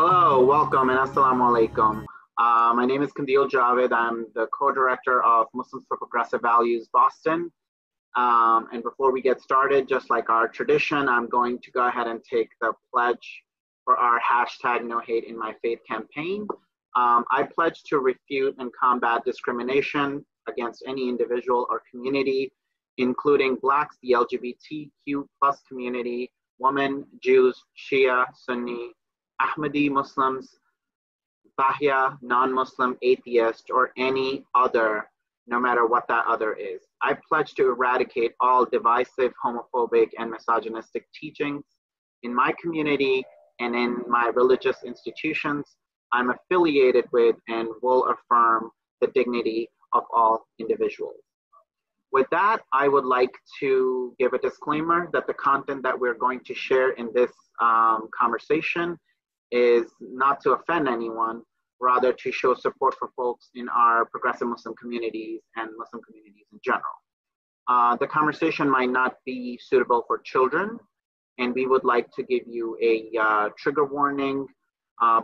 Hello, welcome and assalamu alaikum. My name is Kandeel Javid. I'm the co-director of Muslims for Progressive Values, Boston. And before we get started, just like our tradition, I'm going to go ahead and take the pledge for our hashtag No Hate in My Faith campaign. I pledge to refute and combat discrimination against any individual or community, including Blacks, the LGBTQ plus community, women, Jews, Shia, Sunni, Ahmadi Muslims, Bahya, non-Muslim, atheist, or any other, no matter what that other is. I pledge to eradicate all divisive, homophobic, and misogynistic teachings in my community and in my religious institutions I'm affiliated with, and will affirm the dignity of all individuals. With that, I would like to give a disclaimer that the content that we're going to share in this conversation is not to offend anyone, rather to show support for folks in our progressive Muslim communities and Muslim communities in general. The conversation might not be suitable for children, and we would like to give you a trigger warning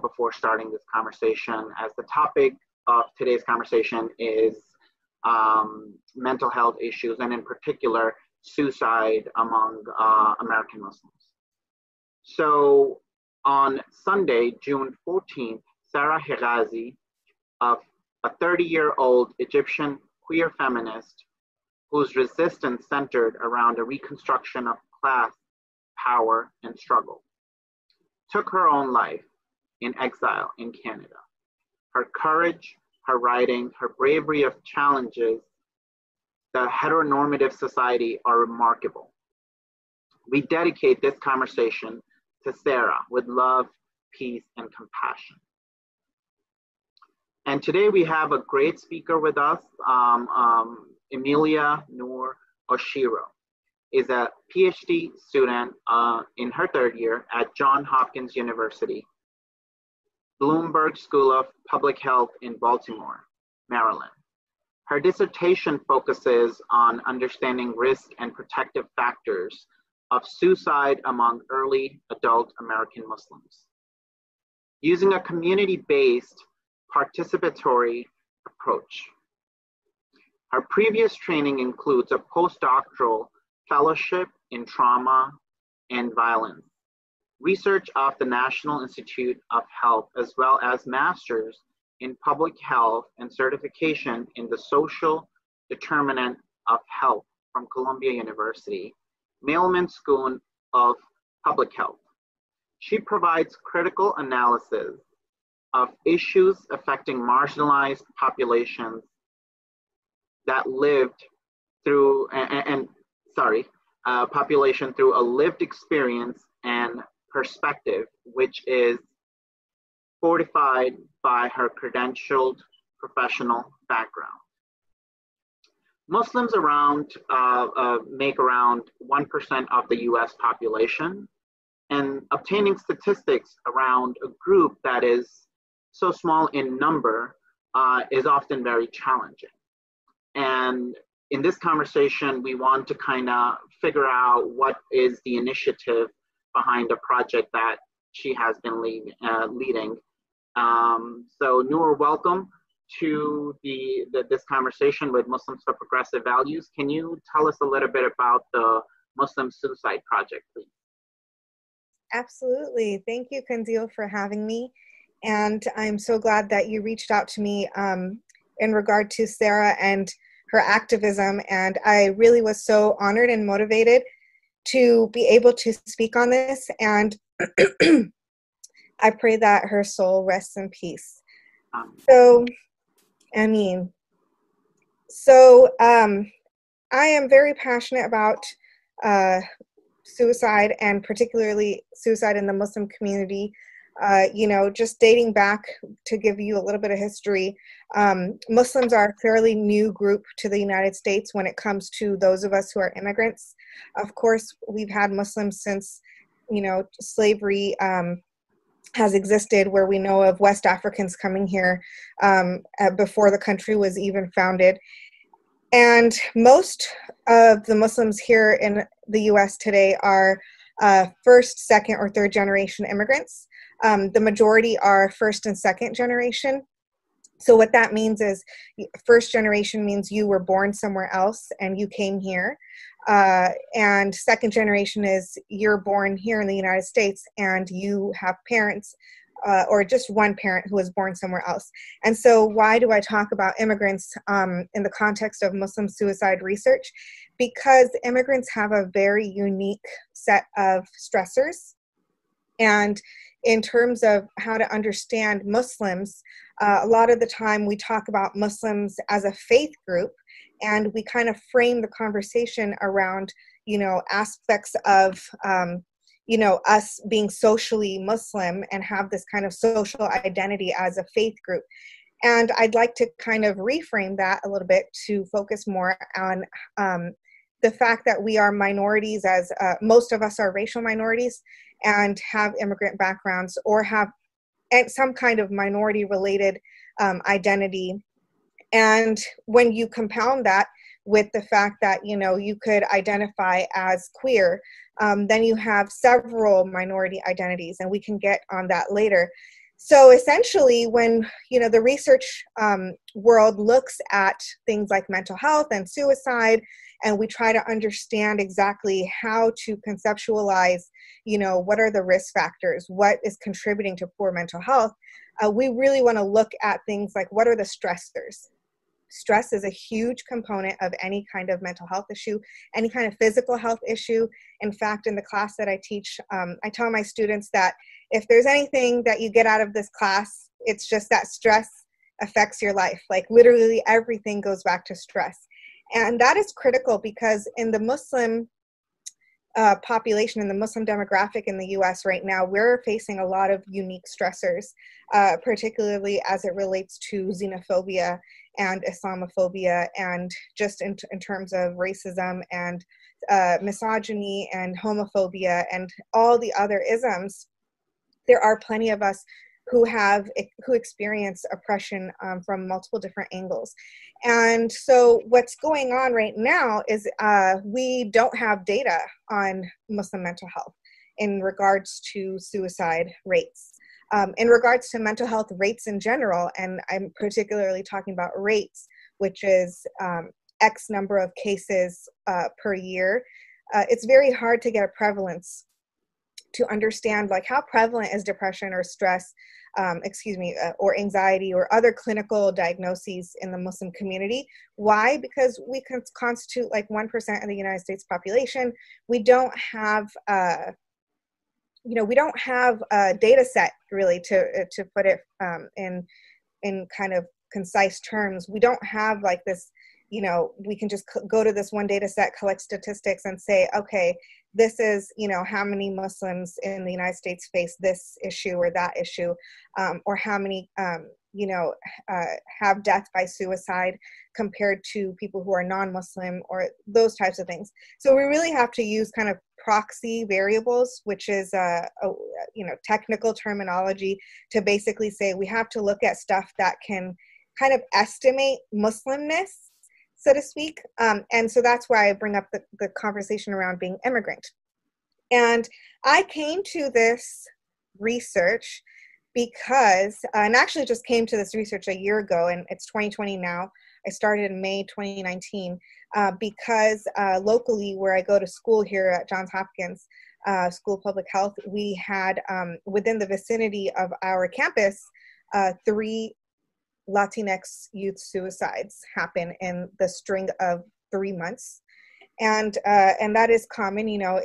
before starting this conversation, as the topic of today's conversation is mental health issues, and in particular, suicide among American Muslims. So on Sunday, June 14th, Sarah Hegazi, a 30-year-old Egyptian queer feminist whose resistance centered around a reconstruction of class, power, and struggle, took her own life in exile in Canada. Her courage, her writing, her bravery of challenges the heteronormative society are remarkable. We dedicate this conversation to Sarah with love, peace, and compassion. And today we have a great speaker with us. Amelia Noor-Oshiro is a PhD student in her third year at Johns Hopkins University, Bloomberg School of Public Health in Baltimore, Maryland. Her dissertation focuses on understanding risk and protective factors of suicide among early adult American Muslims, using a community-based participatory approach. Her previous training includes a postdoctoral fellowship in trauma and violence, research of the National Institute of Health, as well as masters in public health and certification in the social determinant of health from Columbia University, Mailman School of Public Health. She provides critical analysis of issues affecting marginalized populations that lived through, population through a lived experience and perspective, which is fortified by her credentialed professional background. Muslims make around 1% of the US population, and obtaining statistics around a group that is so small in number is often very challenging. And in this conversation, we want to kind of figure out what is the initiative behind a project that she has been leading. So Noor, welcome to this conversation with Muslims for Progressive Values. Can you tell us a little bit about the Muslim Suicide Project, please? Absolutely. Thank you, Kandeel, for having me. And I'm so glad that you reached out to me in regard to Sarah and her activism. And I really was so honored and motivated to be able to speak on this, and I pray that her soul rests in peace. So, I am very passionate about suicide, and particularly suicide in the Muslim community. Just dating back to give you a little bit of history, Muslims are a fairly new group to the United States when it comes to those of us who are immigrants. Of course, we've had Muslims since, slavery has existed, where we know of West Africans coming here before the country was even founded. And most of the Muslims here in the U.S. today are first, second, or third generation immigrants. The majority are first and second generation. So what that means is first generation means you were born somewhere else and you came here. And second generation is you're born here in the United States and you have parents or just one parent who was born somewhere else. And so why do I talk about immigrants in the context of Muslim suicide research? Because immigrants have a very unique set of stressors. And in terms of how to understand Muslims, a lot of the time we talk about Muslims as a faith group, and we kind of frame the conversation around, you know, aspects of, you know, us being socially Muslim and have this kind of social identity as a faith group. And I'd like to kind of reframe that a little bit to focus more on the fact that we are minorities, as most of us are racial minorities and have immigrant backgrounds or have some kind of minority related identity. And when you compound that with the fact that, you know, you could identify as queer, then you have several minority identities, and we can get on that later. So essentially, when, you know, the research world looks at things like mental health and suicide, and we try to understand exactly how to conceptualize, you know, what are the risk factors, what is contributing to poor mental health, we really want to look at things like what are the stressors. Stress is a huge component of any kind of mental health issue, any kind of physical health issue. In fact, in the class that I teach, I tell my students that if there's anything that you get out of this class, it's just that stress affects your life. Like literally everything goes back to stress. And that is critical because in the Muslim population, in the Muslim demographic in the US right now, we're facing a lot of unique stressors, particularly as it relates to xenophobia and Islamophobia, and just in terms of racism and misogyny and homophobia and all the other isms. There are plenty of us who experience oppression from multiple different angles. And so what's going on right now is we don't have data on Muslim mental health in regards to suicide rates. In regards to mental health rates in general, and I'm particularly talking about rates, which is X number of cases per year, it's very hard to get a prevalence to understand like how prevalent is depression or stress, or anxiety or other clinical diagnoses in the Muslim community. Why? Because we constitute like 1% of the United States population. We don't have, we don't have a data set really to put it in kind of concise terms. We don't have like this, you know, we can just go to this one data set, collect statistics and say, okay, this is, you know, how many Muslims in the United States face this issue or that issue, or how many, have death by suicide compared to people who are non-Muslim or those types of things. So we really have to use kind of proxy variables, which is a technical terminology, to basically say we have to look at stuff that can kind of estimate Muslimness, so to speak. And so that's why I bring up the conversation around being immigrant. And I came to this research because, and actually just came to this research a year ago, and it's 2020 now. I started in May 2019 because locally where I go to school here at Johns Hopkins School of Public Health, we had within the vicinity of our campus, three Latinx youth suicides happen in the string of 3 months. And that is common, you know,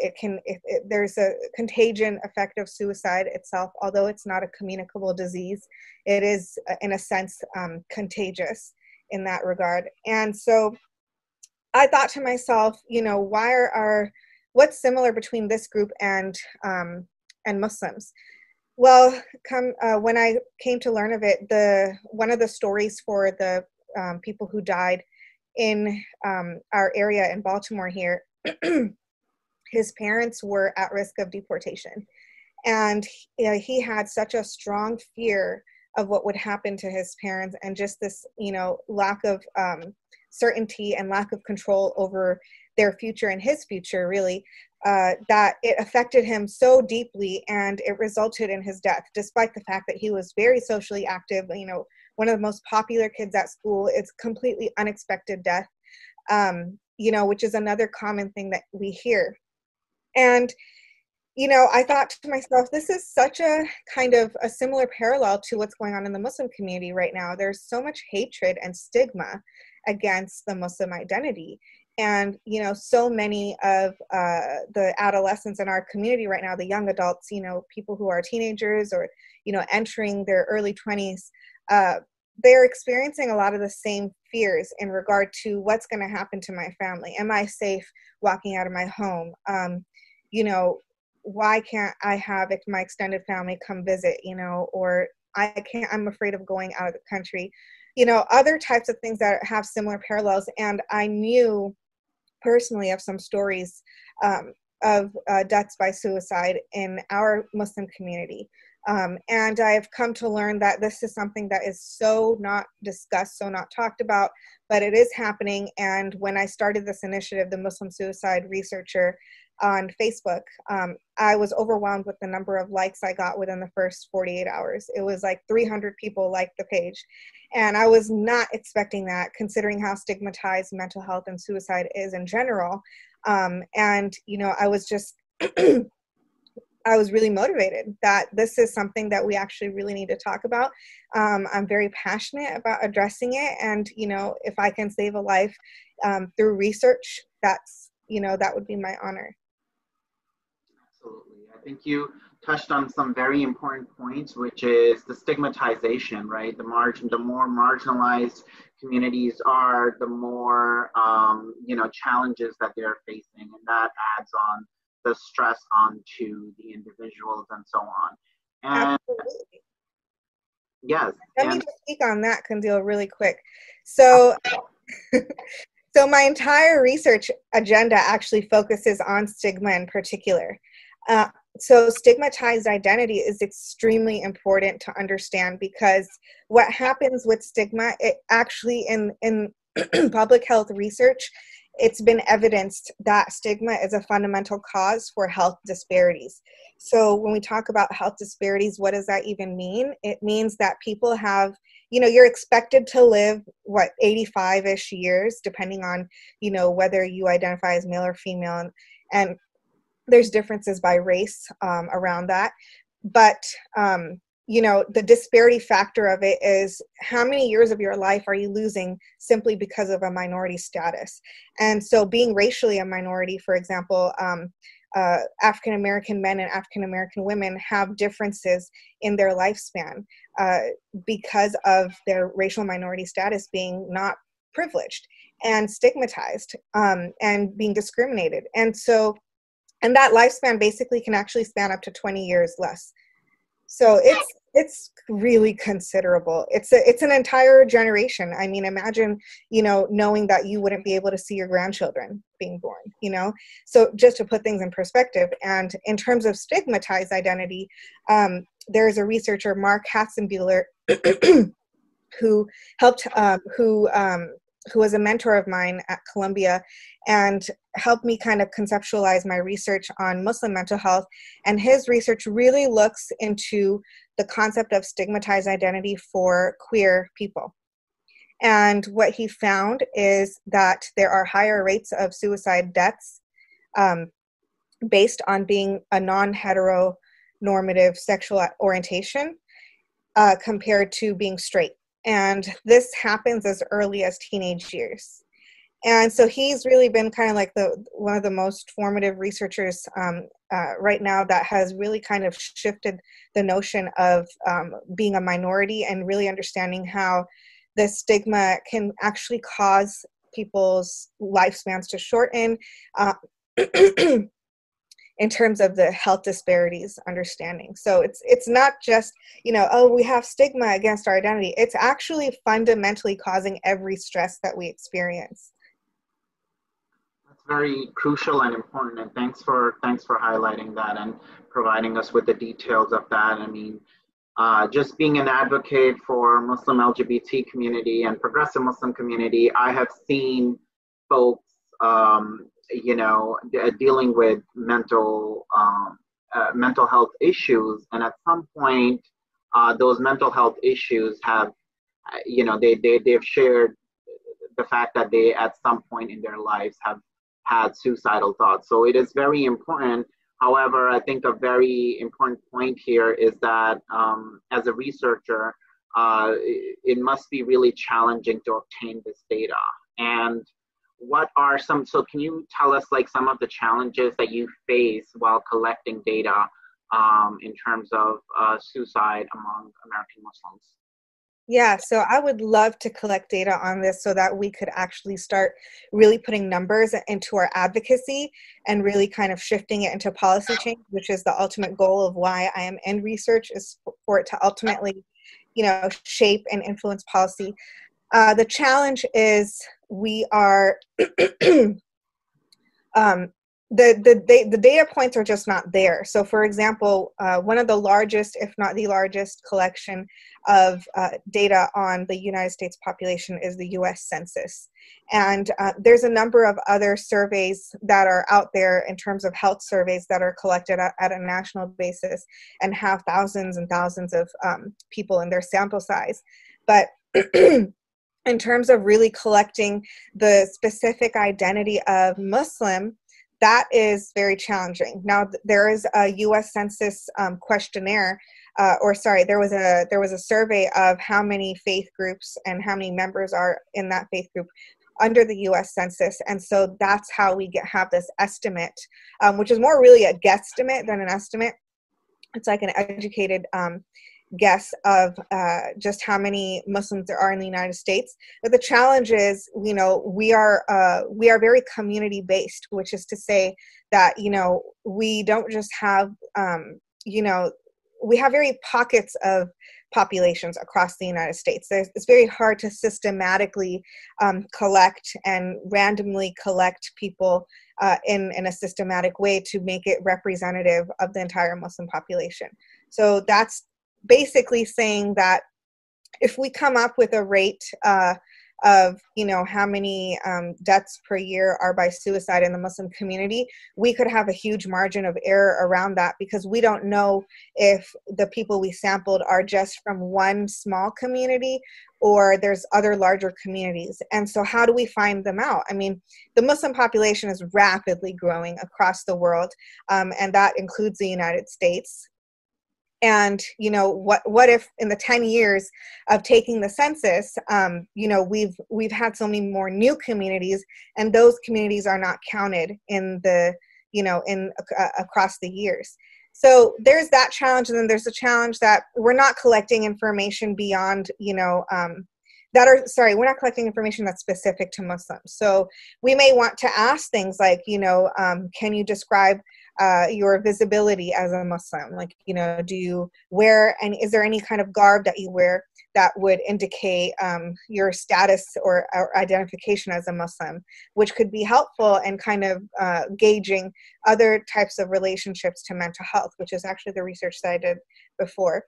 there's a contagion effect of suicide itself, although it's not a communicable disease, it is in a sense contagious in that regard. And so I thought to myself, you know, what's similar between this group and Muslims? Well, when I came to learn of it, one of the stories for the people who died in our area in Baltimore here, his parents were at risk of deportation. And he had such a strong fear of what would happen to his parents, and just this, you know, lack of certainty and lack of control over their future and his future, really, that it affected him so deeply and it resulted in his death, despite the fact that he was very socially active, you know, one of the most popular kids at school. It's completely unexpected death, you know, which is another common thing that we hear. And, you know, I thought to myself, this is such a kind of a similar parallel to what's going on in the Muslim community right now. There's so much hatred and stigma against the Muslim identity. And, you know, so many of the adolescents in our community right now, the young adults, you know, people who are teenagers or, you know, entering their early 20s, they're experiencing a lot of the same fears in regard to what's going to happen to my family. Am I safe walking out of my home? You know, why can't I have my extended family come visit, you know, or I'm afraid of going out of the country. You know, other types of things that have similar parallels. And I knew personally of some stories of deaths by suicide in our Muslim community. And I have come to learn that this is something that is so not discussed, so not talked about, but it is happening. And when I started this initiative, the Muslim Suicide Researcher on Facebook, I was overwhelmed with the number of likes I got within the first 48 hours. It was like 300 people liked the page. And I was not expecting that, considering how stigmatized mental health and suicide is in general. And, you know, I was just, I was really motivated that this is something that we actually really need to talk about. I'm very passionate about addressing it. And, you know, if I can save a life through research, that's, you know, that would be my honor. Absolutely. I think you touched on some very important points, which is the stigmatization, right? The more marginalized communities are, the more, you know, challenges that they're facing, and that adds on the stress onto the individuals and so on. And absolutely. Yes. Let me just speak on that, Kandeel, really quick. So, so my entire research agenda actually focuses on stigma in particular. So stigmatized identity is extremely important to understand, because what happens with stigma, it actually in public health research, it's been evidenced that stigma is a fundamental cause for health disparities. So when we talk about health disparities, what does that even mean? It means that people have, you know, you're expected to live, what, 85-ish years, depending on, you know, whether you identify as male or female. And there's differences by race around that. But, you know, the disparity factor of it is how many years of your life are you losing simply because of a minority status? And so being racially a minority, for example, African-American men and African-American women have differences in their lifespan because of their racial minority status being not privileged and stigmatized and being discriminated. And so, and that lifespan basically can actually span up to 20 years less. So it's really considerable. It's an entire generation. I mean, imagine, you know, knowing that you wouldn't be able to see your grandchildren being born, you know? So just to put things in perspective, and in terms of stigmatized identity, there's a researcher, Mark Hatzenbuhler, who was a mentor of mine at Columbia and helped me kind of conceptualize my research on Muslim mental health. And his research really looks into the concept of stigmatized identity for queer people. And what he found is that there are higher rates of suicide deaths based on being a non-heteronormative sexual orientation compared to being straight. And this happens as early as teenage years. And so he's really been kind of like one of the most formative researchers right now that has really kind of shifted the notion of being a minority and really understanding how the stigma can actually cause people's lifespans to shorten in terms of the health disparities understanding. So it's not just, you know, oh, we have stigma against our identity. It's actually fundamentally causing every stress that we experience. That's very crucial and important. And thanks for highlighting that and providing us with the details of that. I mean, just being an advocate for Muslim LGBT community and progressive Muslim community, I have seen folks you know, dealing with mental health issues. And at some point, those mental health issues have, you know, they've shared the fact that they at some point in their lives have had suicidal thoughts. So it is very important. However, I think a very important point here is that as a researcher, it must be really challenging to obtain this data. And what are some, so can you tell us like some of the challenges that you face while collecting data in terms of suicide among American Muslims? Yeah, so I would love to collect data on this so that we could actually start really putting numbers into our advocacy and really kind of shifting it into policy change, which is the ultimate goal of why I am in research, is for it to ultimately, you know, shape and influence policy. The challenge is we are, the data points are just not there. So for example, one of the largest, if not the largest collection of data on the United States population is the US Census. And there's a number of other surveys that are out there in terms of health surveys that are collected at a national basis and have thousands and thousands of people in their sample size. But in terms of really collecting the specific identity of Muslim, that is very challenging. Now, there is a U.S. Census questionnaire, there was a survey of how many faith groups and how many members are in that faith group under the U.S. Census, and so that's how we have this estimate, which is more really a guesstimate than an estimate. It's like an educated guess of just how many Muslims there are in the United States. But the challenge is, you know, we are very community based, which is to say that, you know, we don't just have, you know, we have very pockets of populations across the United States. It's very hard to systematically collect and randomly collect people in a systematic way to make it representative of the entire Muslim population. So that's basically saying that if we come up with a rate of, you know, how many deaths per year are by suicide in the Muslim community, we could have a huge margin of error around that, because we don't know if the people we sampled are just from one small community or there's other larger communities. And so how do we find them out? I mean, the Muslim population is rapidly growing across the world, and that includes the United States. And, you know, what if in the 10 years of taking the census, you know, we've had so many more new communities, and those communities are not counted in the, you know, in across the years. So there's that challenge. And then there's the challenge that we're not collecting information beyond, you know, we're not collecting information that's specific to Muslims. So we may want to ask things like, you know, can you describe your visibility as a Muslim? Like, you know, do you wear, and is there any kind of garb that you wear that would indicate your status or identification as a Muslim, which could be helpful in kind of gauging other types of relationships to mental health, which is actually the research that I did before,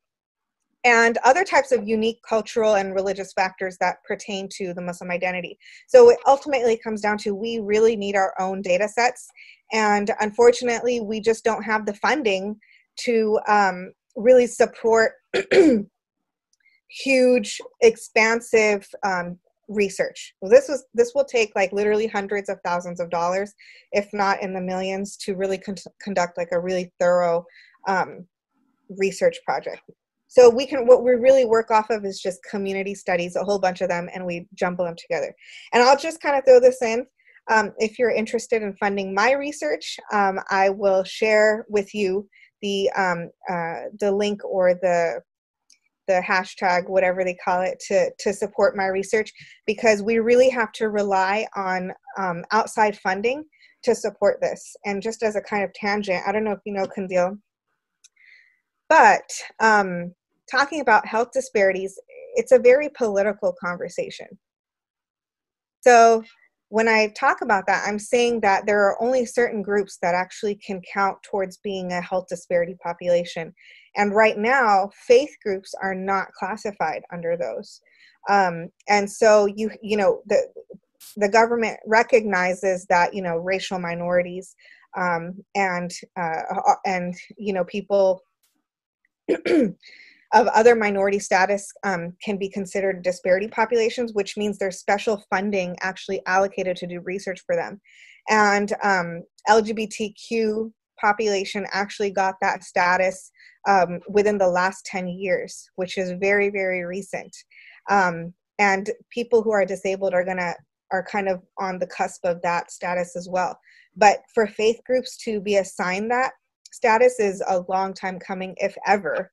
and other types of unique cultural and religious factors that pertain to the Muslim identity. So it ultimately comes down to, we really need our own data sets. And unfortunately, we just don't have the funding to really support huge, expansive research. Well, this will take like literally hundreds of thousands of dollars, if not in the millions, to really conduct like a really thorough research project. So what we really work off of is just community studies, a whole bunch of them, and we jumble them together. And I'll just kind of throw this in. If you're interested in funding my research, I will share with you the link or the hashtag, whatever they call it, to support my research, because we really have to rely on outside funding to support this. And just as a kind of tangent, I don't know if you know Kandeel, but talking about health disparities, it's a very political conversation. So when I talk about that, I'm saying that there are only certain groups that actually can count towards being a health disparity population. And right now, faith groups are not classified under those. And so, you know, the government recognizes that, you know, racial minorities and you know, people of other minority status can be considered disparity populations, which means there's special funding actually allocated to do research for them. And LGBTQ population actually got that status within the last 10 years, which is very, very recent. And people who are disabled are kind of on the cusp of that status as well. But for faith groups to be assigned that status is a long time coming, if ever.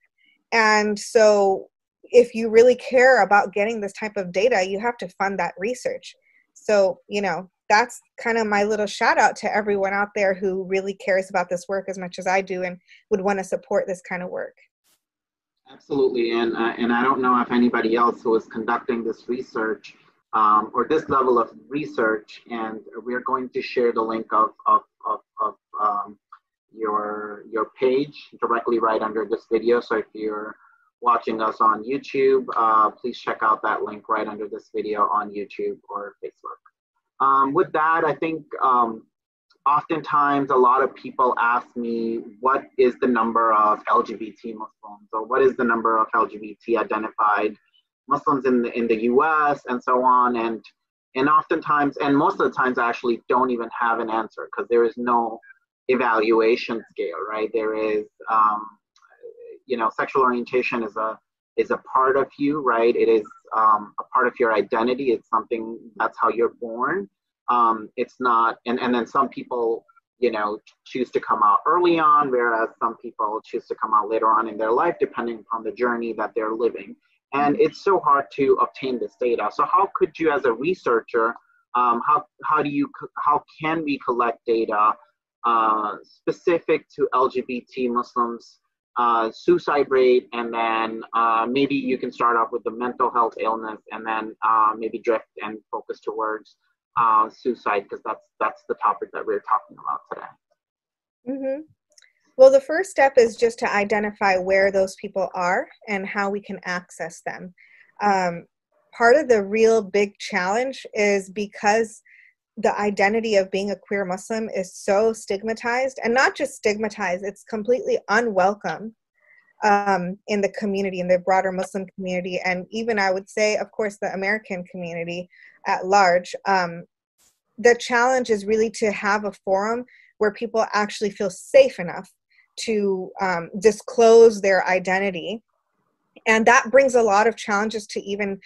And so if you really care about getting this type of data, you have to fund that research. So, you know, that's kind of my little shout out to everyone out there who really cares about this work as much as I do and would want to support this kind of work. Absolutely. And I don't know if anybody else who is conducting this research or this level of research, and we're going to share the link of your page directly right under this video. So if you're watching us on YouTube, please check out that link right under this video on YouTube or Facebook. With that, I think oftentimes a lot of people ask me, what is the number of LGBT Muslims, or what is the number of LGBT identified Muslims in the US and so on. And oftentimes, and most of the times, I actually don't even have an answer because there is no evaluation scale, right? There is, you know, sexual orientation is a part of you, right? It is a part of your identity. It's something, that's how you're born. It's not, and then some people, you know, choose to come out early on, whereas some people choose to come out later on in their life, depending upon the journey that they're living. And it's so hard to obtain this data. So how could you, as a researcher, how can we collect data specific to LGBT Muslims, suicide rate, and then maybe you can start off with the mental health illness, and then maybe drift and focus towards suicide, because that's the topic that we're talking about today. Mm-hmm. Well, the first step is just to identify where those people are and how we can access them. Part of the real big challenge is because the identity of being a queer Muslim is so stigmatized, and not just stigmatized, it's completely unwelcome in the community, in the broader Muslim community, and even I would say, of course, the American community at large. The challenge is really to have a forum where people actually feel safe enough to disclose their identity. And that brings a lot of challenges to even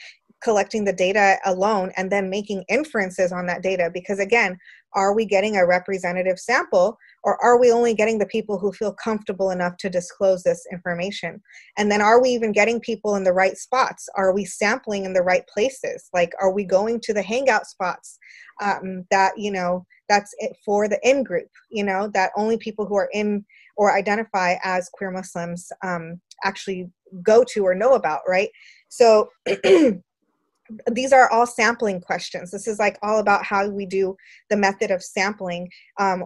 collecting the data alone and then making inferences on that data. Because again, are we getting a representative sample, or are we only getting the people who feel comfortable enough to disclose this information? And then are we even getting people in the right spots? Are we sampling in the right places? Like, are we going to the hangout spots that, you know, that's it for the in-group, you know, that only people who are in or identify as queer Muslims actually go to or know about, right? So these are all sampling questions. This is like all about how we do the method of sampling,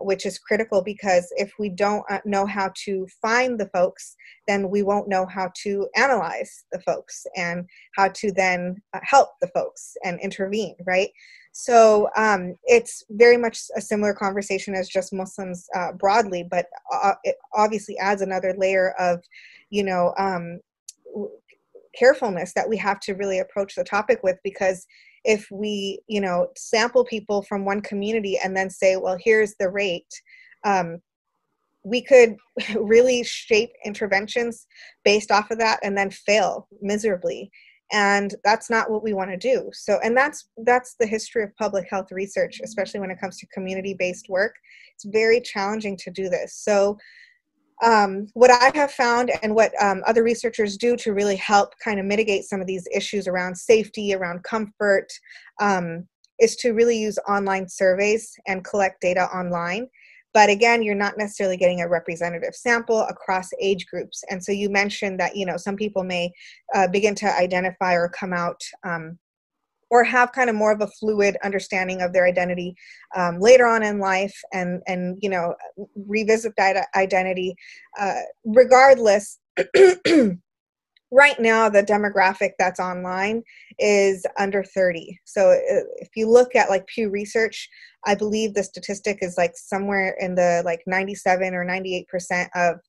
which is critical, because if we don't know how to find the folks, then we won't know how to analyze the folks and how to then help the folks and intervene, right? So it's very much a similar conversation as just Muslims broadly, but it obviously adds another layer of, you know, carefulness that we have to really approach the topic with, because if we, you know, sample people from one community and then say, well, here's the rate, we could really shape interventions based off of that and then fail miserably. And that's not what we want to do. So, and that's the history of public health research, especially when it comes to community-based work. It's very challenging to do this. So what I have found, and what other researchers do to really help kind of mitigate some of these issues around safety, around comfort, is to really use online surveys and collect data online. But again, you're not necessarily getting a representative sample across age groups. And so you mentioned that, you know, some people may begin to identify or come out or have kind of more of a fluid understanding of their identity later on in life, and you know, revisit that identity regardless right now the demographic that's online is under 30. So if you look at like Pew Research, I believe the statistic is like somewhere in the like 97 or 98% of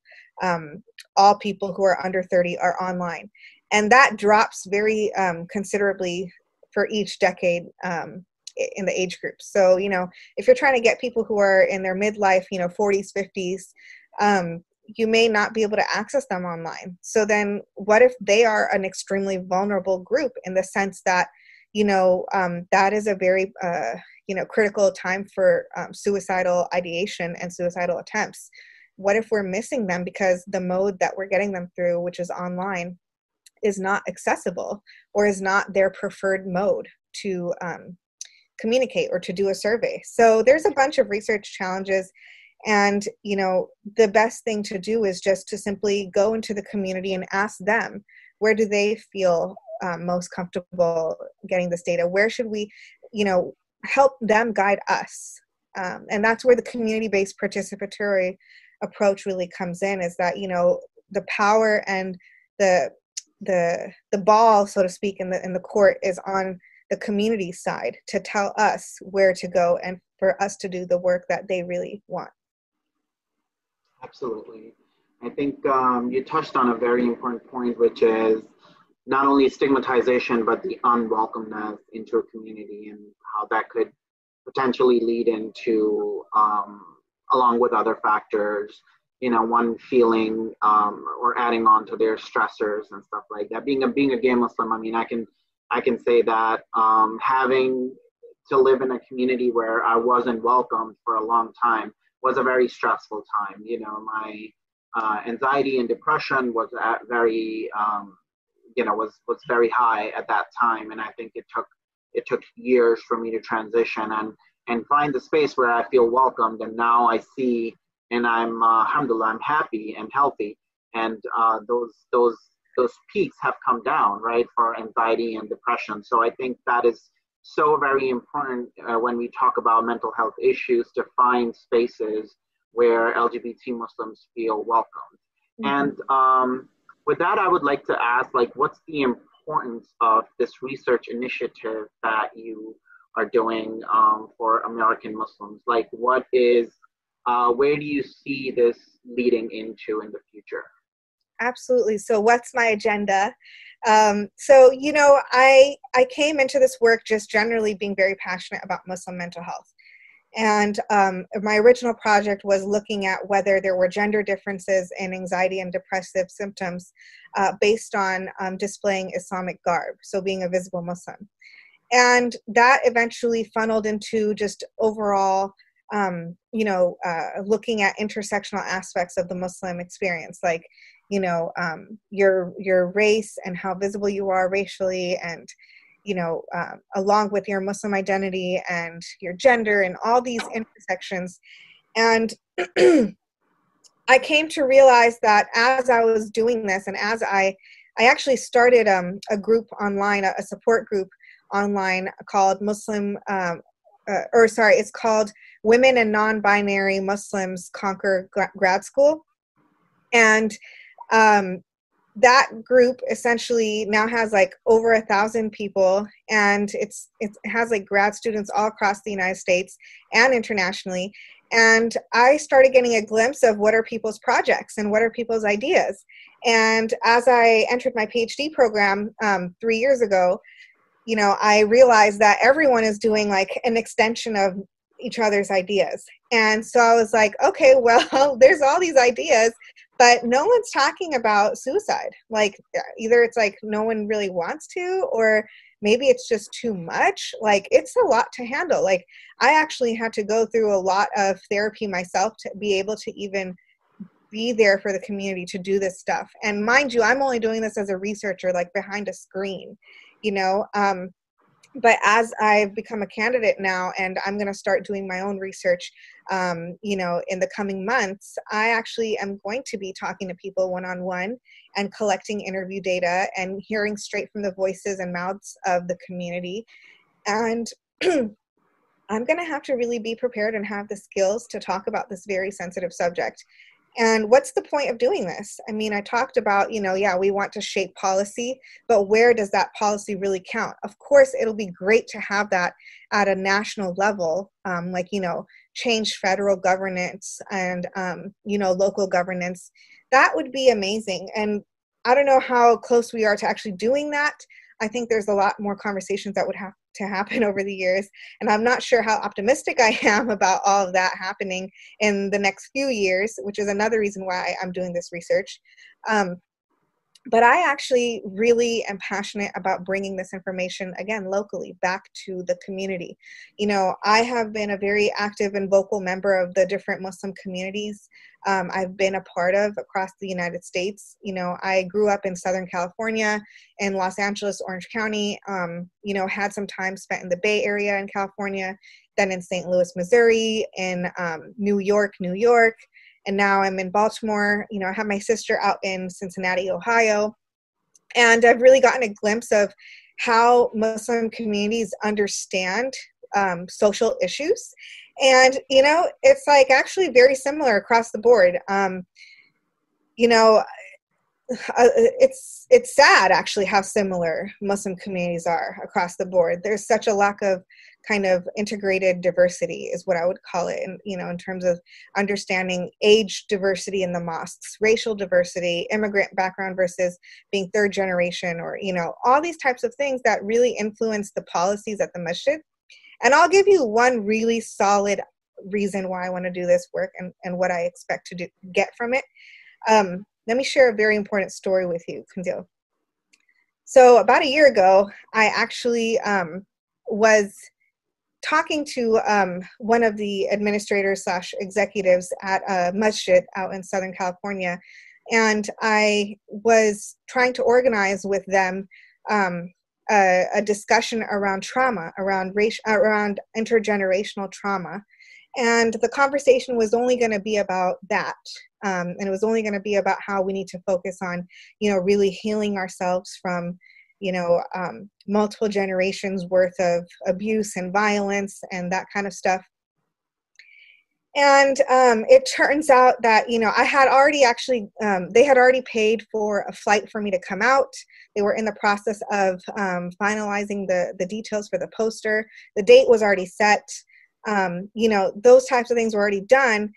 all people who are under 30 are online. And that drops very considerably for each decade in the age group. So, you know, if you're trying to get people who are in their midlife, you know, 40s, 50s, you may not be able to access them online. So then what if they are an extremely vulnerable group in the sense that, you know, that is a very, you know, critical time for suicidal ideation and suicidal attempts. What if we're missing them because the mode that we're getting them through, which is online, is not accessible or is not their preferred mode to communicate or to do a survey? So there's a bunch of research challenges, and you know, the best thing to do is just to simply go into the community and ask them, where do they feel most comfortable getting this data? Where should we, you know, help them guide us? And that's where the community-based participatory approach really comes in, is that, you know, the power and the ball, so to speak, in the court is on the community side to tell us where to go and for us to do the work that they really want. Absolutely. I think you touched on a very important point, which is not only stigmatization, but the unwelcomeness into a community and how that could potentially lead into, along with other factors, you know, one feeling or adding on to their stressors and stuff like that. Being a gay Muslim, I mean, I can say that having to live in a community where I wasn't welcomed for a long time was a very stressful time. You know, my anxiety and depression was at very, you know, was very high at that time, and I think it took years for me to transition and find the space where I feel welcomed. And now I see, and I'm alhamdulillah, I'm happy and healthy, and those peaks have come down, right, for anxiety and depression. So I think that is so very important when we talk about mental health issues, to find spaces where LGBT Muslims feel welcomed. Mm-hmm. And with that, I would like to ask, like, what's the importance of this research initiative that you are doing for American Muslims? Like, what is, where do you see this leading into in the future? Absolutely. So what's my agenda? So, you know, I came into this work just generally being very passionate about Muslim mental health. And my original project was looking at whether there were gender differences in anxiety and depressive symptoms based on displaying Islamic garb, so being a visible Muslim. And that eventually funneled into just overall you know, looking at intersectional aspects of the Muslim experience, like, you know, your race and how visible you are racially, and, you know, along with your Muslim identity and your gender and all these intersections. And I came to realize that as I was doing this, and as I actually started a group online, a support group online called it's called Women and Non-Binary Muslims Conquer Grad School. And that group essentially now has like over 1,000 people, and it has like grad students all across the United States and internationally. And I started getting a glimpse of what are people's projects and what are people's ideas. And as I entered my PhD program 3 years ago, you know, I realized that everyone is doing like an extension of each other's ideas. And so I was like, okay, well, there's all these ideas, but no one's talking about suicide. Like, either it's like no one really wants to, or maybe it's just too much. Like, it's a lot to handle. Like, I actually had to go through a lot of therapy myself to be able to even be there for the community to do this stuff. And mind you, I'm only doing this as a researcher, like behind a screen, you know. But as I've become a candidate now, and I'm going to start doing my own research, you know, in the coming months, I actually am going to be talking to people one-on-one and collecting interview data and hearing straight from the voices and mouths of the community. And I'm going to have to really be prepared and have the skills to talk about this very sensitive subject. And what's the point of doing this? I mean, I talked about, yeah, we want to shape policy, but where does that policy really count? Of course, it'll be great to have that at a national level, like, change federal governance and, local governance. That would be amazing. And I don't know how close we are to actually doing that. I think there's a lot more conversations that would have to happen over the years. And I'm not sure how optimistic I am about all of that happening in the next few years, which is another reason why I'm doing this research. But I actually really am passionate about bringing this information, again, locally back to the community. You know, I have been a very active and vocal member of the different Muslim communities I've been a part of across the United States. You know, I grew up in Southern California, in Los Angeles, Orange County, had some time spent in the Bay Area in California, then in St. Louis, Missouri, in New York, and now I'm in Baltimore. You know, I have my sister out in Cincinnati, Ohio, and I've really gotten a glimpse of how Muslim communities understand social issues. And, you know, it's like actually very similar across the board. It's sad actually how similar Muslim communities are across the board. There's such a lack of kind of integrated diversity is what I would call it. And, in terms of understanding age diversity in the mosques, racial diversity, immigrant background versus being third generation, or, all these types of things that really influence the policies at the masjid. And I'll give you one really solid reason why I want to do this work and what I expect to get from it. Let me share a very important story with you, Kandeel. So about a year ago, I actually was talking to one of the administrators / executives at a masjid out in Southern California. And I was trying to organize with them a discussion around trauma, around intergenerational trauma. And the conversation was only going to be about that. And it was only going to be about how we need to focus on, really healing ourselves from, multiple generations worth of abuse and violence and that kind of stuff. And it turns out that, I had already actually, they had already paid for a flight for me to come out. They were in the process of finalizing the details for the poster. The date was already set. Those types of things were already done.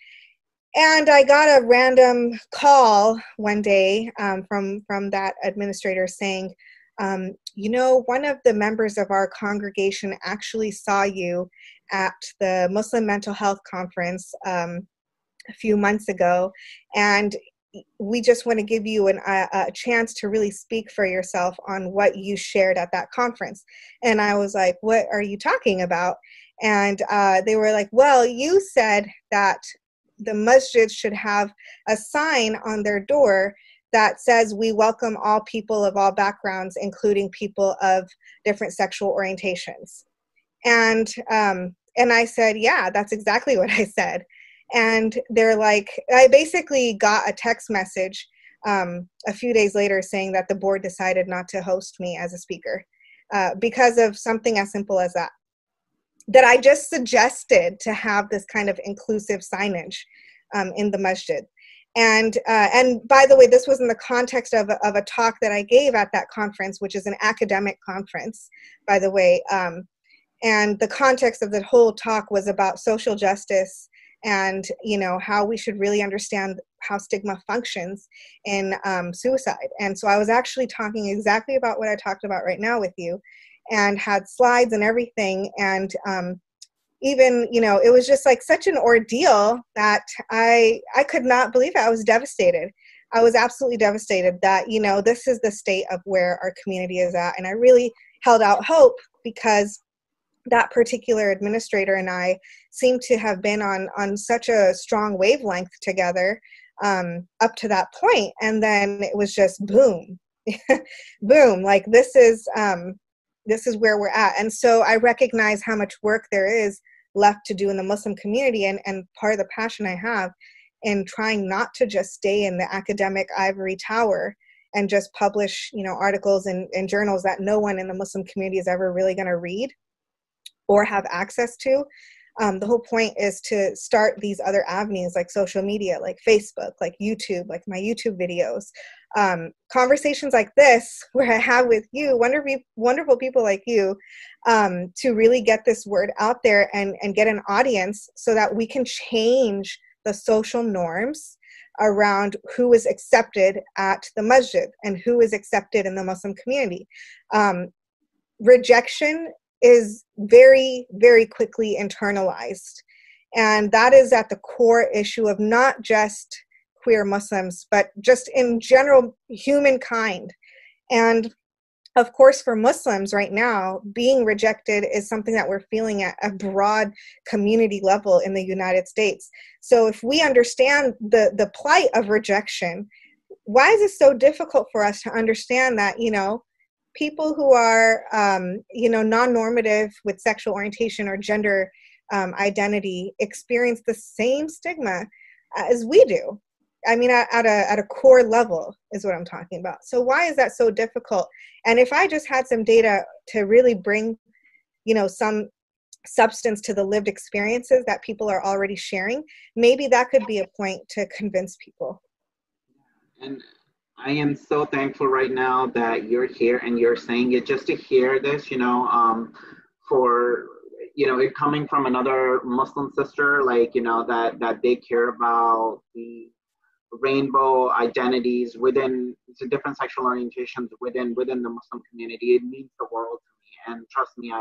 And I got a random call one day from that administrator saying, one of the members of our congregation actually saw you at the Muslim Mental Health Conference a few months ago, and we just want to give you a chance to really speak for yourself on what you shared at that conference. And I was like, what are you talking about? And they were like, well, you said that the masjid should have a sign on their door that says we welcome all people of all backgrounds, including people of different sexual orientations. And I said, yeah, that's exactly what I said. And they're like, I basically got a text message a few days later saying that the board decided not to host me as a speaker because of something as simple as that I just suggested to have this kind of inclusive signage in the masjid. And by the way, this was in the context of a talk that I gave at that conference, which is an academic conference, by the way. And the context of the whole talk was about social justice and, how we should really understand how stigma functions in suicide. And so I was actually talking exactly about what I talked about right now with you, and had slides and everything. And even, it was just like such an ordeal that I could not believe it. I was devastated. I was absolutely devastated that, this is the state of where our community is at. And I really held out hope because that particular administrator and I seem to have been on such a strong wavelength together up to that point. And then it was just boom, boom. Like this is where we're at. And so I recognize how much work there is left to do in the Muslim community. And part of the passion I have in trying not to just stay in the academic ivory tower and just publish, articles and journals that no one in the Muslim community is ever really going to read or have access to. The whole point is to start these other avenues like social media, like Facebook, like YouTube, like my YouTube videos. Conversations like this, where I have with you, wonderful people like you, to really get this word out there and get an audience so that we can change the social norms around who is accepted at the masjid and who is accepted in the Muslim community. Rejection is very, very quickly internalized. And that is at the core issue of not just queer Muslims, but just in general humankind. And of course, for Muslims right now, being rejected is something that we're feeling at a broad community level in the United States. So if we understand the plight of rejection, why is it so difficult for us to understand that, you know, people who are, non-normative with sexual orientation or gender identity experience the same stigma as we do? I mean, at a core level is what I'm talking about. So why is that so difficult? And if I just had some data to really bring, you know, some substance to the lived experiences that people are already sharing, maybe that could be a point to convince people. And I am so thankful right now that you're here and you're saying it. Just to hear this, you know, it coming from another Muslim sister, like, you know, that they care about the rainbow identities within the different sexual orientations within the Muslim community. It means the world to me, and trust me,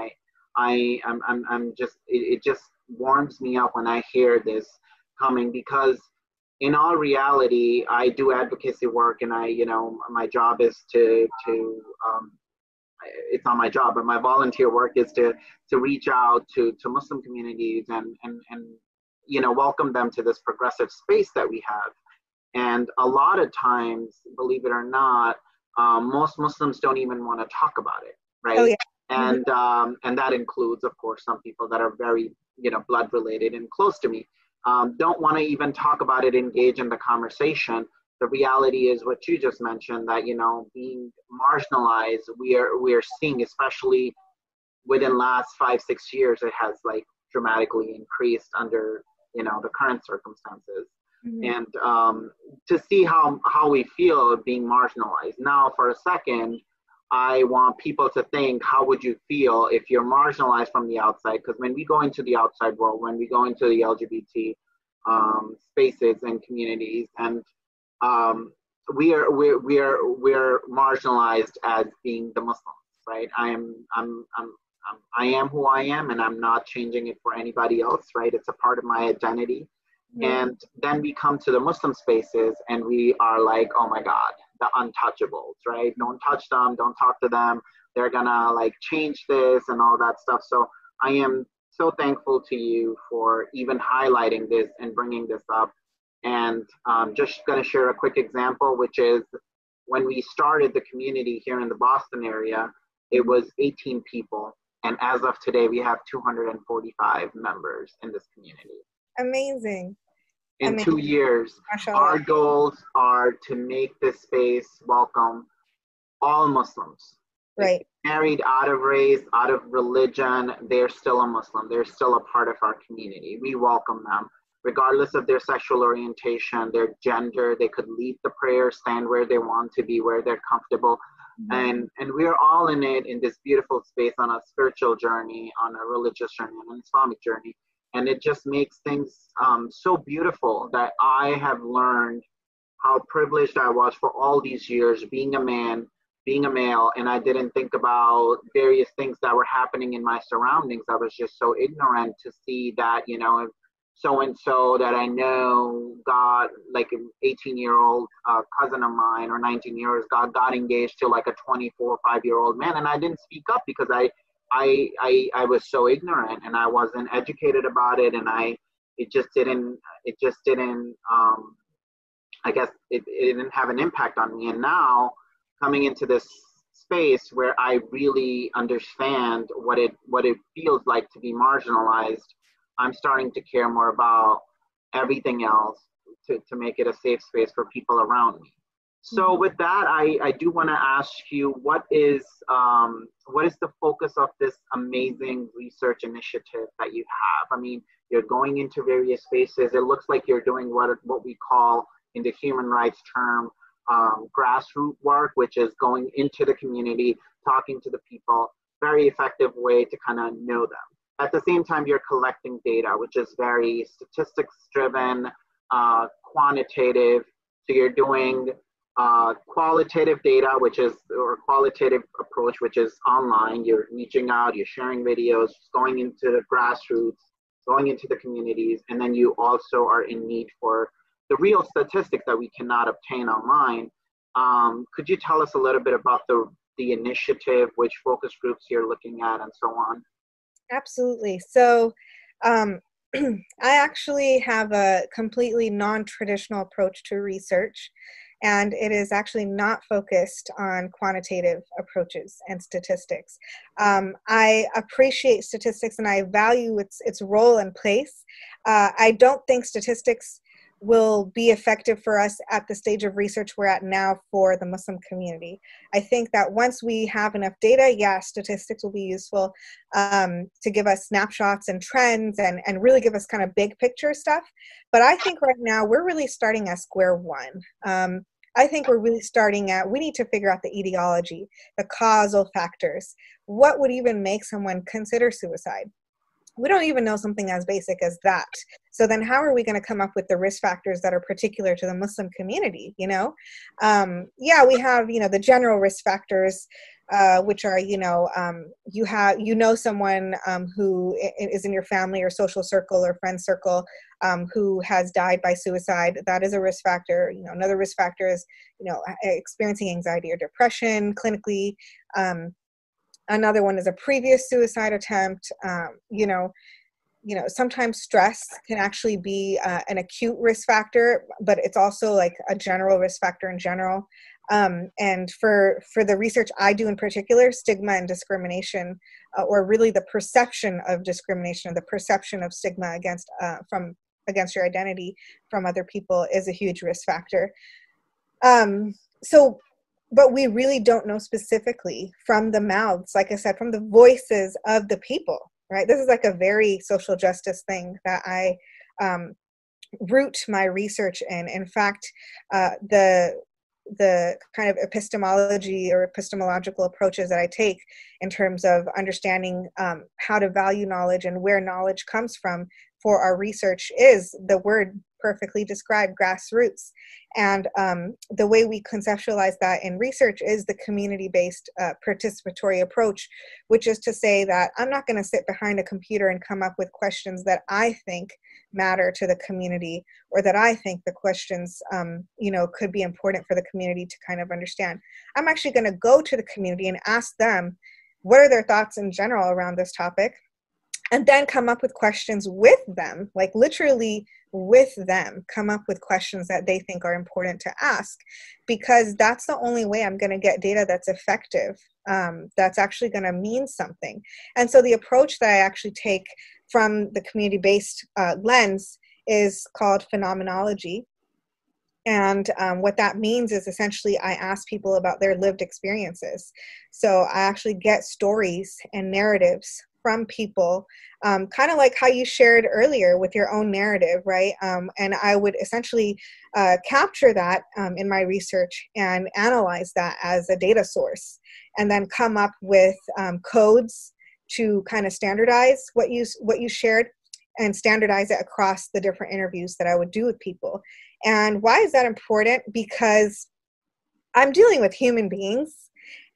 it just warms me up when I hear this coming, because in all reality, I do advocacy work, and my job is to it's not my job, but my volunteer work is to reach out to Muslim communities and welcome them to this progressive space that we have. And a lot of times, believe it or not, most Muslims don't even want to talk about it, right? Oh, yeah. And and that includes, of course, some people that are very, blood related and close to me. Don't want to even talk about it, engage in the conversation. The reality is what you just mentioned, that, being marginalized, we are seeing, especially within last 5-6 years, it has dramatically increased under, the current circumstances. Mm-hmm. And to see how we feel being marginalized. Now, for a second, I want people to think, how would you feel if you're marginalized from the outside? Because when we go into the outside world, when we go into the LGBT spaces and communities, and we're marginalized as being the Muslims, right? I am who I am, and I'm not changing it for anybody else, right? It's a part of my identity. Yeah. And then we come to the Muslim spaces and we are like, oh my God, the untouchables, right? Don't touch them, don't talk to them. They're gonna change this and all that stuff. So I am so thankful to you for even highlighting this and bringing this up. And I'm just gonna share a quick example, which is when we started the community here in the Boston area, it was 18 people. And as of today, we have 245 members in this community. Amazing. In 2 years, our goals are to make this space welcome all Muslims. Right. Married, out of race, out of religion, they're still a Muslim. They're still a part of our community. We welcome them, regardless of their sexual orientation, their gender. They could lead the prayer, stand where they want to be, where they're comfortable. Mm-hmm. And we're all in it, in this beautiful space, on a spiritual journey, on a religious journey, on an Islamic journey. And it just makes things so beautiful that I have learned how privileged I was for all these years, being a man, being a male, and I didn't think about various things that were happening in my surroundings. I was just so ignorant to see that, so-and-so that I know got, an 18-year-old cousin of mine or 19-year-old got engaged to a 24 or 5-year-old man. And I didn't speak up because I was so ignorant and I wasn't educated about it, and it didn't have an impact on me. And now coming into this space where I really understand what it feels like to be marginalized, I'm starting to care more about everything else to make it a safe space for people around me. So with that, I do want to ask you, what is the focus of this amazing research initiative that you have? I mean, you're going into various spaces. It looks like you're doing what we call in the human rights term, grassroots work, which is going into the community, talking to the people, very effective way to kind of know them. At the same time, you're collecting data, which is very statistics-driven, quantitative. So you're doing qualitative data, which is, or qualitative approach, which is online. You're reaching out, you're sharing videos, going into the grassroots, going into the communities, and then you also are in need for the real statistics that we cannot obtain online. Could you tell us a little bit about the initiative, which focus groups you're looking at, and so on? Absolutely. So I actually have a completely non-traditional approach to research, and it is actually not focused on quantitative approaches and statistics. I appreciate statistics and I value its role and place. I don't think statistics will be effective for us at the stage of research we're at now for the Muslim community. I think that once we have enough data, yeah, statistics will be useful to give us snapshots and trends and really give us kind of big picture stuff. But I think right now we're really starting at square one. I think we're really starting at, we need to figure out the etiology, the causal factors. What would even make someone consider suicide? We don't even know something as basic as that. So then how are we going to come up with the risk factors that are particular to the Muslim community, you know? Yeah, we have, you know, the general risk factors, which are, you know, someone who is in your family or social circle or friend circle who has died by suicide. That is a risk factor. You know, another risk factor is, you know, experiencing anxiety or depression clinically. Another one is a previous suicide attempt. You know, sometimes stress can actually be an acute risk factor, but it's also like a general risk factor in general. And for the research I do in particular, stigma and discrimination, or really the perception of discrimination, the perception of stigma against your identity from other people is a huge risk factor. But we really don't know specifically from the mouths, like I said, from the voices of the people, right? This is like a very social justice thing that I root my research in. In fact, the kind of epistemology or epistemological approaches that I take in terms of understanding how to value knowledge and where knowledge comes from for our research is the word perfectly described, grassroots. And the way we conceptualize that in research is the community-based participatory approach, which is to say that I'm not going to sit behind a computer and come up with questions that I think matter to the community, or that I think the questions, you know, could be important for the community to kind of understand. I'm actually going to go to the community and ask them, what are their thoughts in general around this topic? And then come up with questions with them, like literally with them, come up with questions that they think are important to ask, because that's the only way I'm going to get data that's effective, that's actually going to mean something. And so the approach that I actually take from the community-based lens is called phenomenology. And what that means is essentially I ask people about their lived experiences. So I actually get stories and narratives from people, kind of like how you shared earlier with your own narrative, right? And I would essentially capture that in my research and analyze that as a data source, and then come up with codes to kind of standardize what you shared and standardize it across the different interviews that I would do with people. And why is that important? Because I'm dealing with human beings,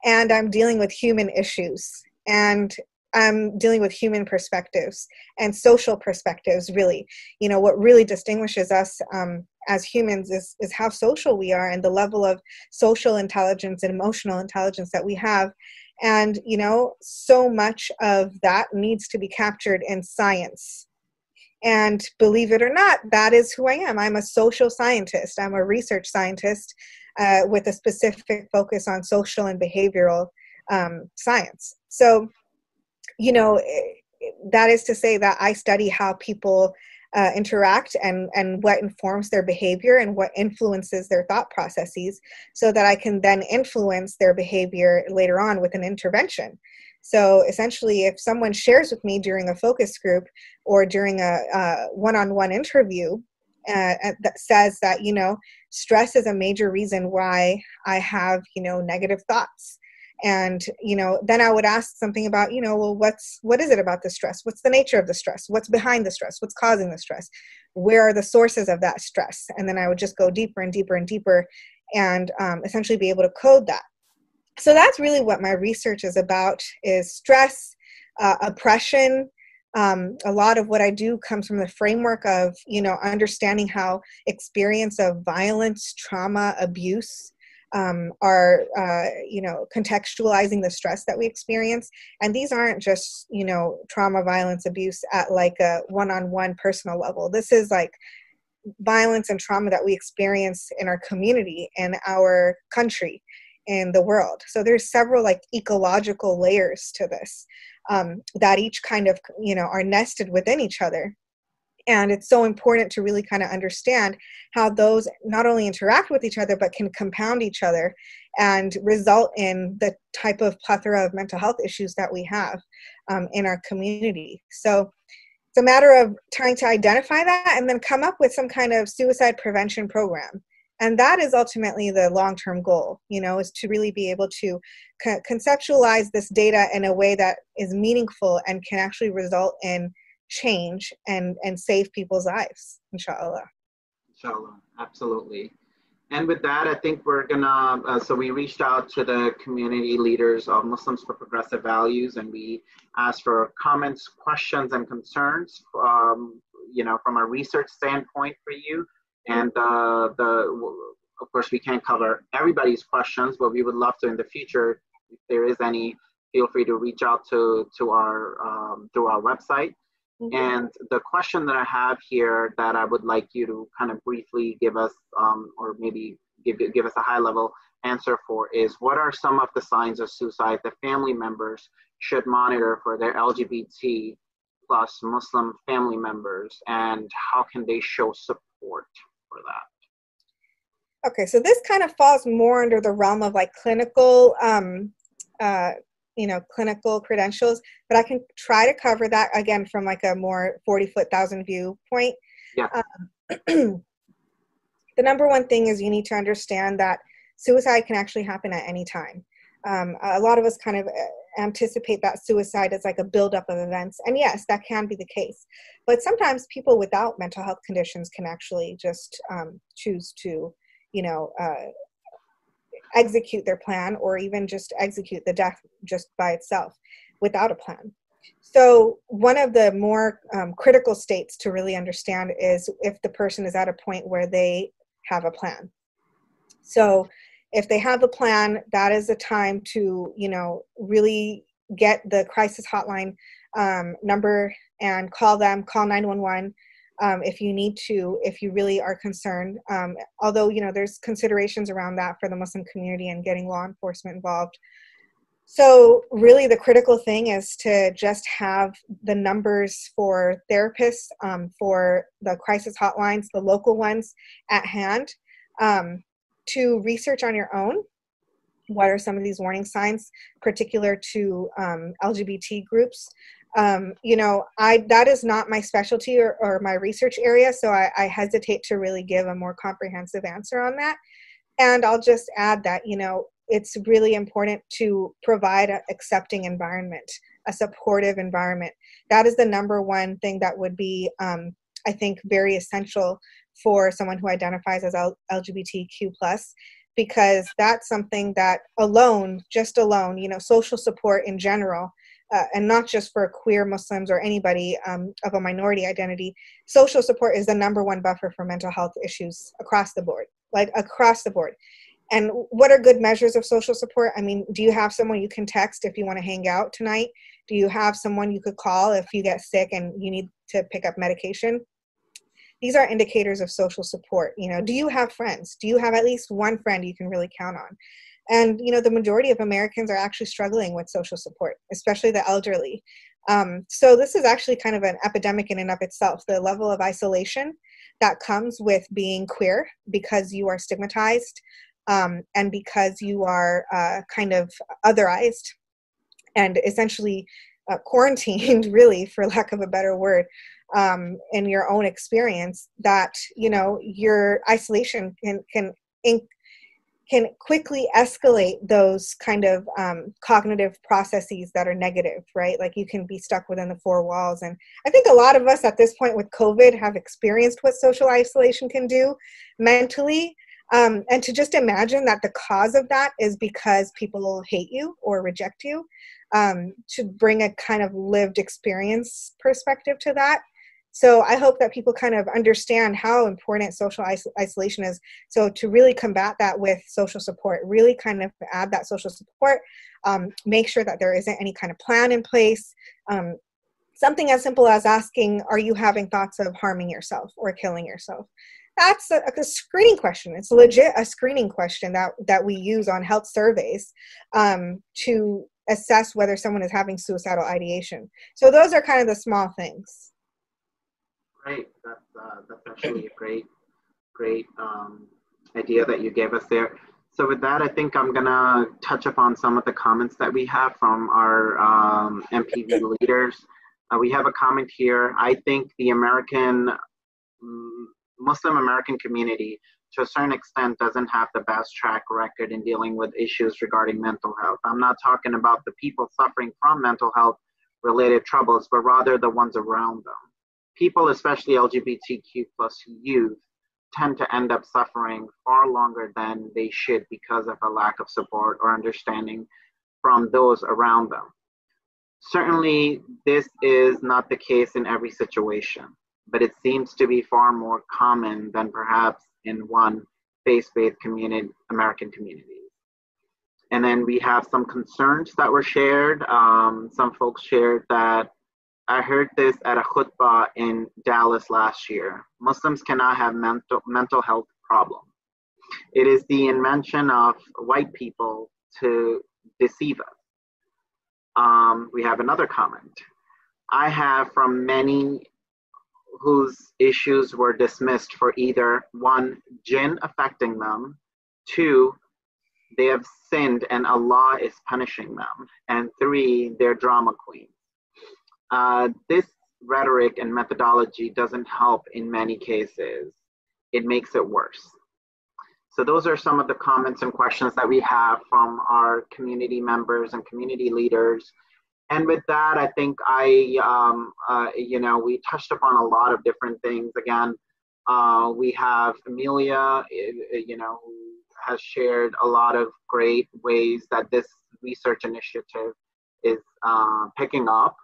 and I'm dealing with human issues, and I'm dealing with human perspectives and social perspectives, really. You know, what really distinguishes us as humans is how social we are and the level of social intelligence and emotional intelligence that we have. And, you know, so much of that needs to be captured in science. And believe it or not, that is who I am. I'm a social scientist. I'm a research scientist with a specific focus on social and behavioral science. So, you know, that is to say that I study how people interact and what informs their behavior and what influences their thought processes, so that I can then influence their behavior later on with an intervention. So essentially, if someone shares with me during a focus group or during a one-on-one interview that says that, you know, stress is a major reason why I have, you know, negative thoughts. And, you know, then I would ask something about, you know, well, what is it about the stress? What's the nature of the stress? What's behind the stress? What's causing the stress? Where are the sources of that stress? And then I would just go deeper and deeper and deeper and essentially be able to code that. So that's really what my research is about, is stress, oppression. A lot of what I do comes from the framework of, you know, understanding how experience of violence, trauma, abuse, are, you know, contextualizing the stress that we experience. And these aren't just, you know, trauma, violence, abuse at like a one-on-one personal level. This is like violence and trauma that we experience in our community, in our country, in the world. So there's several like ecological layers to this that each kind of, you know, are nested within each other. And it's so important to really kind of understand how those not only interact with each other, but can compound each other and result in the type of plethora of mental health issues that we have in our community. So it's a matter of trying to identify that and then come up with some kind of suicide prevention program. And that is ultimately the long-term goal, you know, is to really be able to conceptualize this data in a way that is meaningful and can actually result in change and save people's lives, inshallah. Inshallah, absolutely. And with that, I think we're gonna, so we reached out to the community leaders of Muslims for Progressive Values, and we asked for comments, questions, and concerns, you know, from a research standpoint for you. And of course, we can't cover everybody's questions, but we would love to in the future, if there is any, feel free to reach out to our, through our website. And the question that I have here that I would like you to kind of briefly give us, or maybe give us a high level answer for, is what are some of the signs of suicide that family members should monitor for their LGBT plus Muslim family members, and how can they show support for that? Okay, so this kind of falls more under the realm of like clinical you know, clinical credentials, but I can try to cover that again from like a more 40,000 foot viewpoint. Yeah. The number one thing is you need to understand that suicide can actually happen at any time. A lot of us kind of anticipate that suicide is like a buildup of events. And yes, that can be the case. But sometimes people without mental health conditions can actually just choose to, you know, execute their plan, or even just execute the death just by itself without a plan. So one of the more critical states to really understand is if the person is at a point where they have a plan. So if they have a plan, that is a time to, you know, really get the crisis hotline number and call them, call 911. If you need to, if you really are concerned, although, you know, there's considerations around that for the Muslim community and getting law enforcement involved. So really the critical thing is to just have the numbers for therapists, for the crisis hotlines, the local ones at hand, to research on your own. What are some of these warning signs particular to LGBT groups? You know, that is not my specialty or my research area, so I hesitate to really give a more comprehensive answer on that. And I'll just add that, you know, it's really important to provide an accepting environment, a supportive environment. That is the number one thing that would be, I think, very essential for someone who identifies as LGBTQ+, because that's something that alone, just alone, you know, social support in general, and not just for queer Muslims or anybody of a minority identity, social support is the number one buffer for mental health issues across the board, like across the board. And what are good measures of social support? I mean, do you have someone you can text if you want to hang out tonight? Do you have someone you could call if you get sick and you need to pick up medication? These are indicators of social support. You know, do you have friends? Do you have at least one friend you can really count on? And, you know, the majority of Americans are actually struggling with social support, especially the elderly. So this is actually kind of an epidemic in and of itself, the level of isolation that comes with being queer because you are stigmatized and because you are kind of otherized and essentially quarantined, really, for lack of a better word, in your own experience, that, you know, your isolation can quickly escalate those kind of cognitive processes that are negative, right? Like you can be stuck within the four walls. And I think a lot of us at this point with COVID have experienced what social isolation can do mentally. And to just imagine that the cause of that is because people hate you or reject you, to bring a kind of lived experience perspective to that. So I hope that people kind of understand how important social isolation is. So to really combat that with social support, really kind of add that social support, make sure that there isn't any kind of plan in place. Something as simple as asking, are you having thoughts of harming yourself or killing yourself? That's a screening question. It's legit a screening question that we use on health surveys to assess whether someone is having suicidal ideation. So those are kind of the small things. Great. That's actually a great idea that you gave us there. So with that, I think I'm going to touch upon some of the comments that we have from our MPV leaders. We have a comment here. I think the Muslim American community, to a certain extent, doesn't have the best track record in dealing with issues regarding mental health. I'm not talking about the people suffering from mental health related troubles, but rather the ones around them. People, especially LGBTQ plus youth, tend to end up suffering far longer than they should because of a lack of support or understanding from those around them. Certainly, this is not the case in every situation, but it seems to be far more common than perhaps in one faith-based community, American communities. And then we have some concerns that were shared. Some folks shared that, I heard this at a khutbah in Dallas last year. Muslims cannot have mental health problem. It is the invention of white people to deceive us. We have another comment. I have from many whose issues were dismissed for either, one, jinn affecting them, two, they have sinned and Allah is punishing them, and three, they're drama queens. This rhetoric and methodology doesn't help in many cases. It makes it worse. So those are some of the comments and questions that we have from our community members and community leaders. And with that, I think we touched upon a lot of different things. Again, we have Amelia, who has shared a lot of great ways that this research initiative is picking up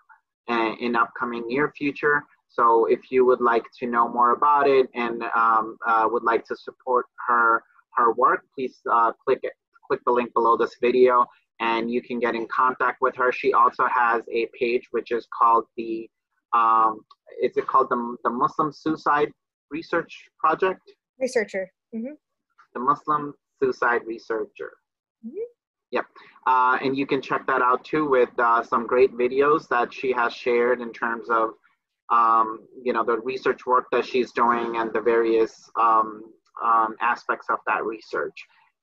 in upcoming near future. So if you would like to know more about it and would like to support her work, please click the link below this video and you can get in contact with her. She also has a page which is called the Muslim Suicide Research Project? Researcher. Mm-hmm. The Muslim Suicide Researcher. Mm-hmm. Yep. And you can check that out too with some great videos that she has shared in terms of, the research work that she's doing and the various aspects of that research.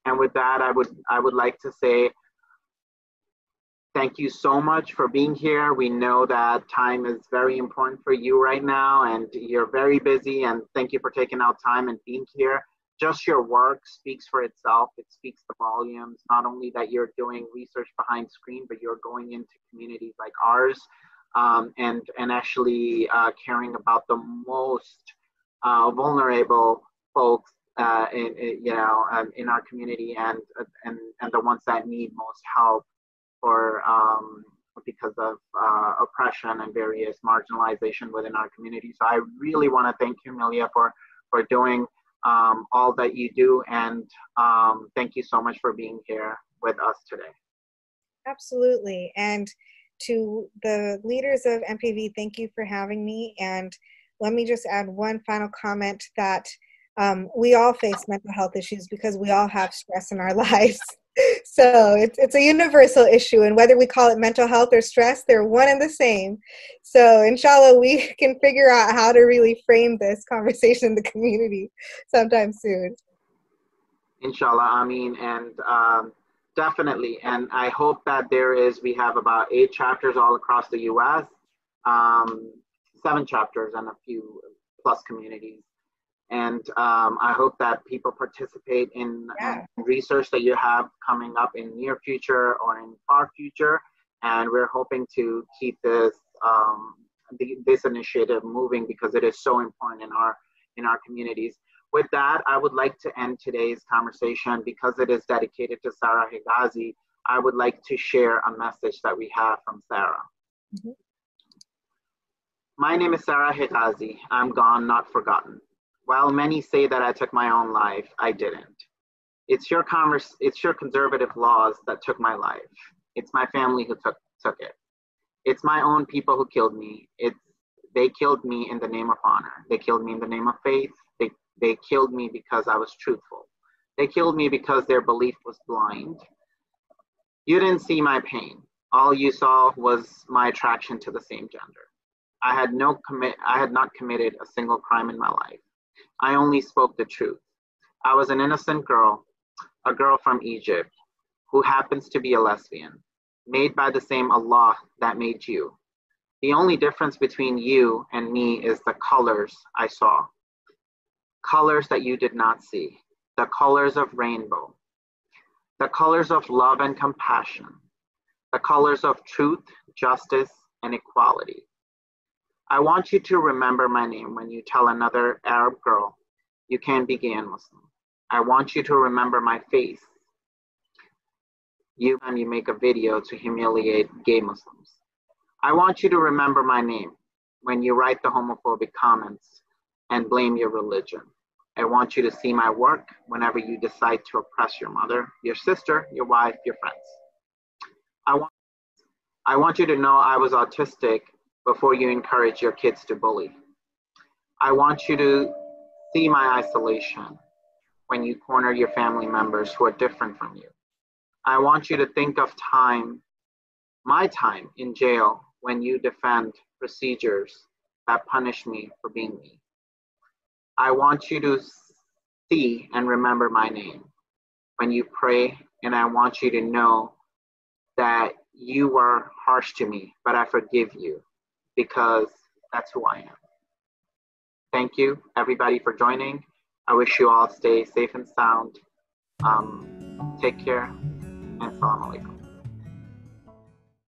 And with that, I would like to say thank you so much for being here. We know that time is very important for you right now and you're very busy, and thank you for taking out time and being here. Just your work speaks for itself. It speaks the volumes, not only that you're doing research behind screen, but you're going into communities like ours and actually caring about the most vulnerable folks in our community and the ones that need most help because of oppression and various marginalization within our community. So I really want to thank you, Amelia, for doing all that you do, and thank you so much for being here with us today. Absolutely, and to the leaders of MPV, thank you for having me. And let me just add one final comment that we all face mental health issues because we all have stress in our lives. So it's a universal issue, and whether we call it mental health or stress, they're one and the same. So inshallah, we can figure out how to really frame this conversation in the community sometime soon. Inshallah, Ameen, and definitely. And I hope that we have about 8 chapters all across the U.S., 7 chapters and a few plus communities. And I hope that people participate in research that you have coming up in near future or in far future. And we're hoping to keep this this initiative moving because it is so important in our communities. With that, I would like to end today's conversation because it is dedicated to Sarah Hegazi. I would like to share a message that we have from Sarah. Mm-hmm. My name is Sarah Hegazi. I'm gone, not forgotten. While many say that I took my own life, I didn't. It's your conservative laws that took my life. It's my family who took it. It's my own people who killed me. They killed me in the name of honor. They killed me in the name of faith. They killed me because I was truthful. They killed me because their belief was blind. You didn't see my pain. All you saw was my attraction to the same gender. I had not committed a single crime in my life. I only spoke the truth. I was an innocent girl, a girl from Egypt, who happens to be a lesbian, made by the same Allah that made you. The only difference between you and me is the colors I saw. Colors that you did not see. The colors of rainbow. The colors of love and compassion. The colors of truth, justice, and equality. I want you to remember my name when you tell another Arab girl you can be gay and Muslim. I want you to remember my face. You make a video to humiliate gay Muslims. I want you to remember my name when you write the homophobic comments and blame your religion. I want you to see my work whenever you decide to oppress your mother, your sister, your wife, your friends. I want you to know I was autistic before you encourage your kids to bully. I want you to see my isolation when you corner your family members who are different from you. I want you to think of my time in jail when you defend procedures that punish me for being me. I want you to see and remember my name when you pray, and I want you to know that you were harsh to me, but I forgive you, because that's who I am. Thank you, everybody, for joining. I wish you all stay safe and sound. Take care, and salam alaikum.